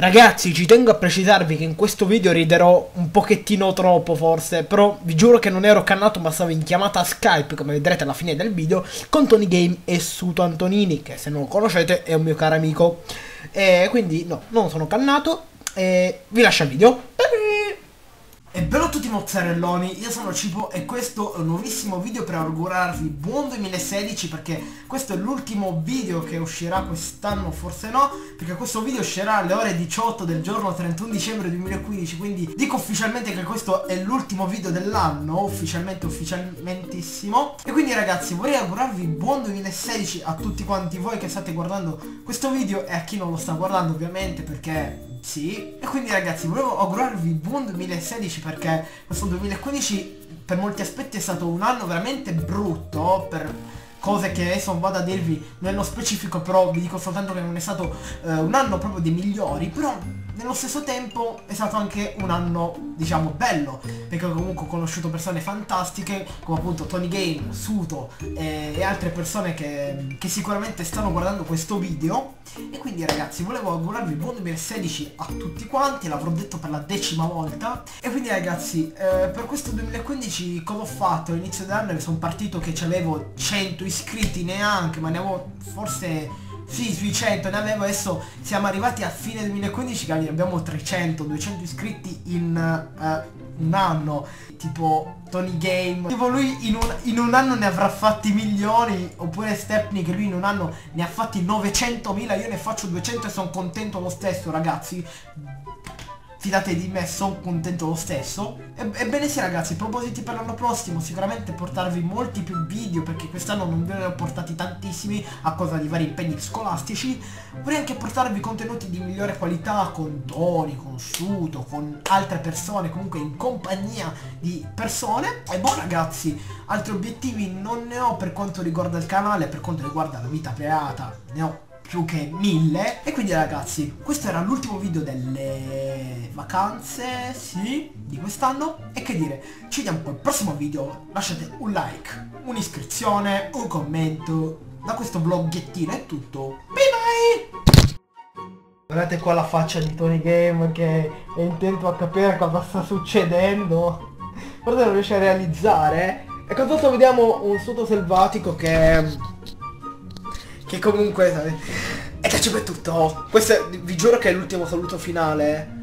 Ragazzi, ci tengo a precisarvi che in questo video riderò un pochettino troppo forse, però vi giuro che non ero cannato ma stavo in chiamata Skype, come vedrete alla fine del video, con Tony Game e Suto Antonini, che se non lo conoscete è un mio caro amico. E quindi no, non sono cannato e vi lascio il video. E bello a tutti mozzarelloni, io sono Cipo e questo è un nuovissimo video per augurarvi buon 2016, perché questo è l'ultimo video che uscirà quest'anno, forse no, perché questo video uscirà alle ore 18 del giorno 31 dicembre 2015, quindi dico ufficialmente che questo è l'ultimo video dell'anno, ufficialmentissimo. E quindi ragazzi, vorrei augurarvi buon 2016 a tutti quanti voi che state guardando questo video e a chi non lo sta guardando ovviamente, perché... sì, e quindi ragazzi volevo augurarvi buon 2016, perché questo 2015 per molti aspetti è stato un anno veramente brutto per cose che adesso non vado a dirvi nello specifico, però vi dico soltanto che non è stato un anno proprio dei migliori, però nello stesso tempo è stato anche un anno diciamo bello, perché comunque ho conosciuto persone fantastiche come appunto Tony Game, Suto e altre persone che sicuramente stanno guardando questo video. E quindi ragazzi volevo augurarvi buon 2016 a tutti quanti, l'avrò detto per la 10ª volta. E quindi ragazzi per questo 2015 cosa ho fatto? All'inizio dell'anno sono partito che c'avevo 100 iscritti, neanche, ma ne avevo forse... sì, sui 100 ne avevo, adesso siamo arrivati a fine 2015 che abbiamo 300-200 iscritti in un anno. Tipo Tony Game, tipo lui in un anno ne avrà fatti milioni, oppure Stepnik, lui in un anno ne ha fatti 900.000, io ne faccio 200 e sono contento lo stesso ragazzi. Fidate di me, sono contento lo stesso. Ebbene sì ragazzi, propositi per l'anno prossimo, sicuramente portarvi molti più video, perché quest'anno non ve ne ho portati tantissimi a causa di vari impegni scolastici. Vorrei anche portarvi contenuti di migliore qualità con Tony, con Suto, con altre persone, comunque in compagnia di persone. E boh ragazzi, altri obiettivi non ne ho per quanto riguarda il canale, per quanto riguarda la vita privata ne ho più che 1000. E quindi ragazzi, questo era l'ultimo video delle vacanze, sì, di quest'anno. E che dire, ci vediamo al prossimo video, lasciate un like, un'iscrizione, un commento. Da questo vloggettino è tutto, bye bye. Guardate qua la faccia di Tony Game che è intento a capire cosa sta succedendo, guardate, non riesce a realizzare. E con tutto vediamo un Suto selvatico che comunque... e da ciò è tutto. Questo vi giuro che è l'ultimo saluto finale.